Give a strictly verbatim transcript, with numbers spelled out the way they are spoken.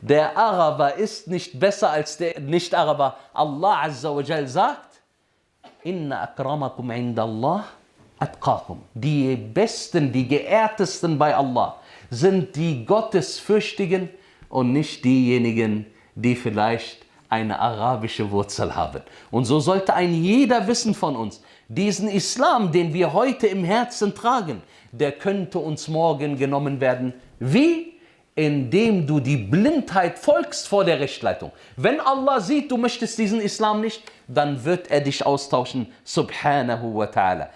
Der Araber ist nicht besser als der Nicht-Araber. Allah Azza wa Jal sagt, Inna akramakum inda Allah atqakum. Die Besten, die Geehrtesten bei Allah sind die Gottesfürchtigen und nicht diejenigen, die vielleicht eine arabische Wurzel haben. Und so sollte ein jeder wissen von uns, diesen Islam, den wir heute im Herzen tragen, der könnte uns morgen genommen werden. Wie? Indem du die Blindheit folgst vor der Rechtsleitung. Wenn Allah sieht, du möchtest diesen Islam nicht, dann wird er dich austauschen. Subhanahu wa ta'ala.